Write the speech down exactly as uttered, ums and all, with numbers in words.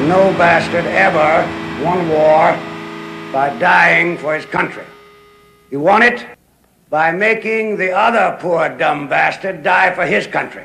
that no bastard ever won war by dying for his country. He won it by making the other poor dumb bastard die for his country.